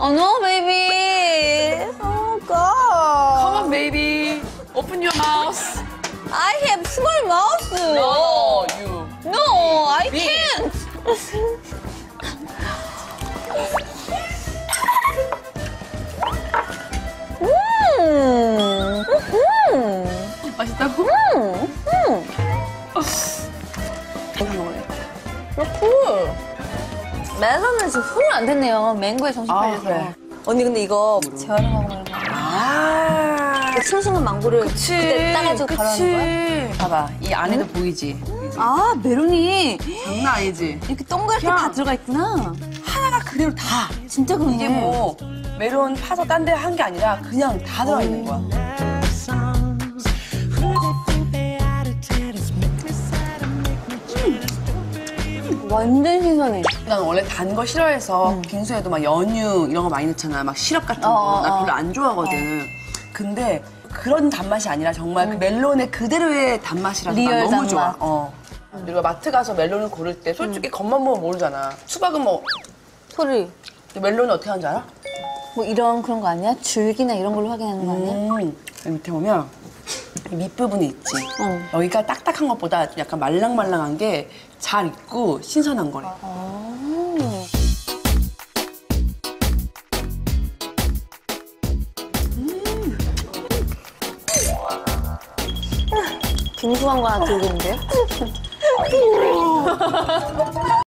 Oh no, baby. Oh God. Come on, baby. Open your mouth. I have small mouth. No, you. No, I can't. 맛있다고? 매선은 지금 손을 안 댔네요. 맹구에 정신 팔려서. 그래. 언니 근데 이거 재활용하고 그런 거 아니야? 싱싱한 망고를 그치, 그때 따가지고 갈아놓은 거야? 봐봐, 이 안에도 응? 보이지? 아, 메론이 장난 아니지? 이렇게 동그랗게 그냥. 다 들어가 있구나. 하나가 그대로 다. 진짜 그러네. 이게 뭐 메론 파서 딴 데 한 게 아니라 그냥 다 들어가 있는 거야. 완전 신선해. 난 원래 단 거 싫어해서 빙수에도 막 연유 이런 거 많이 넣잖아. 막 시럽 같은 거. 나 별로 안 좋아하거든. 근데 그런 단맛이 아니라 정말 그 멜론의 그대로의 단맛이라서 난 너무 단맛. 좋아. 그리고 마트 가서 멜론을 고를 때 솔직히 겉만 보면 모르잖아. 수박은 뭐 소리. 멜론은 어떻게 하는지 알아? 뭐 이런 그런 거 아니야? 줄기나 이런 걸로 확인하는 거 아니야? 여기 밑에 보면 밑부분이 있지. 여기가 딱딱한 것보다 약간 말랑말랑한 게 잘 익고 신선한 거래. 빙수한 거 하나 들고 있는데요?